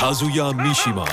Kazuya Mishima.